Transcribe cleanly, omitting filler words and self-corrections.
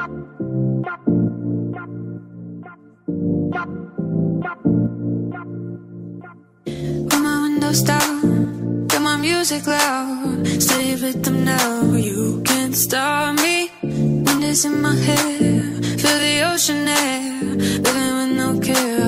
With my windows down, got my music loud, steady rhythm now, you can't stop me. Wind is in my hair, feel the ocean air, living with no care.